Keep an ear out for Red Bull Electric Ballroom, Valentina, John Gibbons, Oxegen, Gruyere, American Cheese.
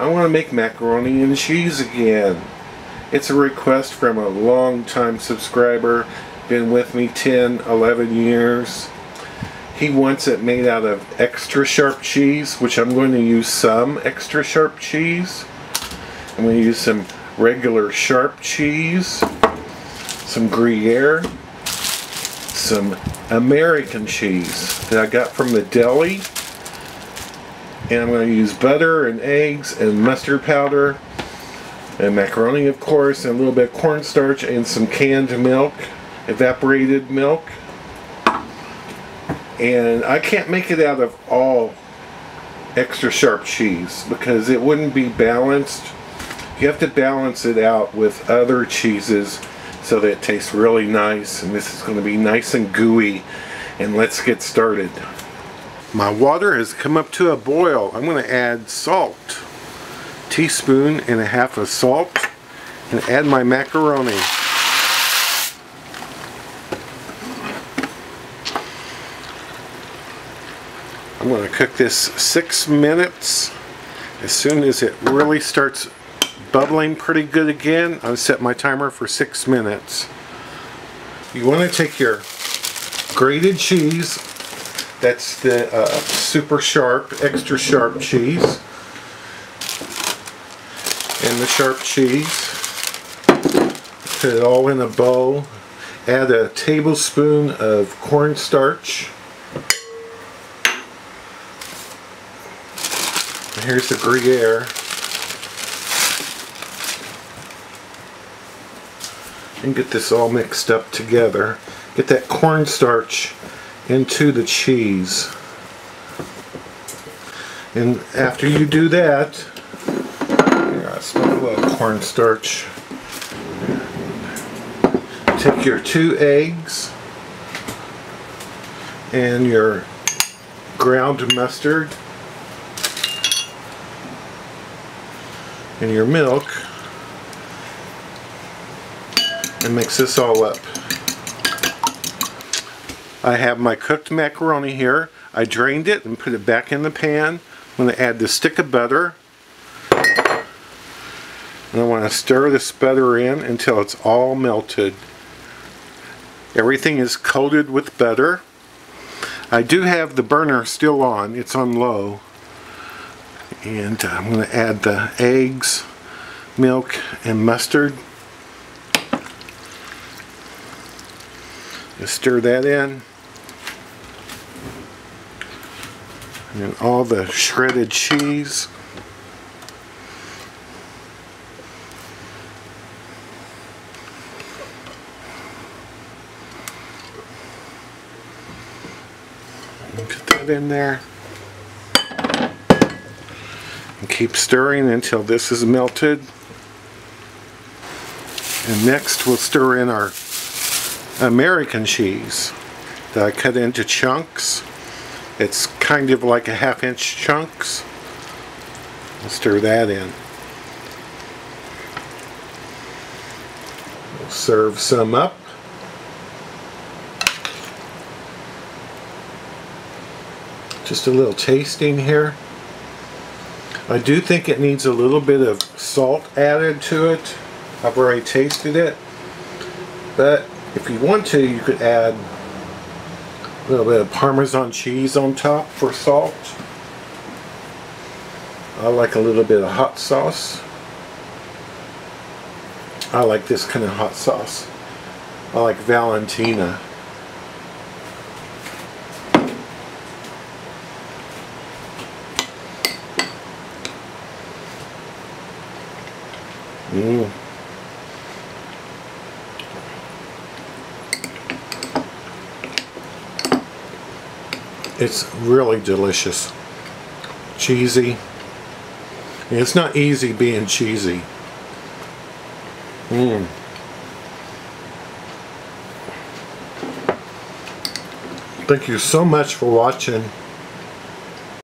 I want to make macaroni and cheese again. It's a request from a long-time subscriber, been with me 10, 11 years. He wants it made out of extra sharp cheese, which I'm going to use some extra sharp cheese. I'm going to use some regular sharp cheese, some Gruyere, some American cheese that I got from the deli, and I'm going to use butter and eggs and mustard powder and macaroni, of course, and a little bit of cornstarch and some canned milk, evaporated milk. And I can't make it out of all extra sharp cheese because it wouldn't be balanced. You have to balance it out with other cheeses so that it tastes really nice, and this is going to be nice and gooey. And let's get started. My water has come up to a boil. I'm going to add salt, a teaspoon and a half of salt, and add my macaroni. I'm going to cook this 6 minutes. As soon as it really starts bubbling pretty good again, I'll set my timer for 6 minutes. You want to take your grated cheese, that's the super sharp, extra sharp cheese, and the sharp cheese, put it all in a bowl, add a tablespoon of cornstarch. Here's the Gruyere. And get this all mixed up together. Get that cornstarch into the cheese. And after you do that, here, I smell a little cornstarch. Take your 2 eggs and your ground mustard and your milk and mix this all up. I have my cooked macaroni here. I drained it and put it back in the pan. I'm going to add the stick of butter, and I want to stir this butter in until it's all melted. Everything is coated with butter. I do have the burner still on. It's on low. And I'm going to add the eggs, milk, and mustard. Just stir that in. And then all the shredded cheese. And put that in there. And keep stirring until this is melted. And next we'll stir in our American cheese that I cut into chunks. It's kind of like a 1/2 inch chunks. I'll stir that in. We'll serve some up. Just a little tasting here. I do think it needs a little bit of salt added to it. I've already tasted it, but if you want to, you could add a little bit of Parmesan cheese on top for salt. I like a little bit of hot sauce. I like this kind of hot sauce. I like Valentina. Mm. It's really delicious. Cheesy. It's not easy being cheesy. Mm. Thank you so much for watching.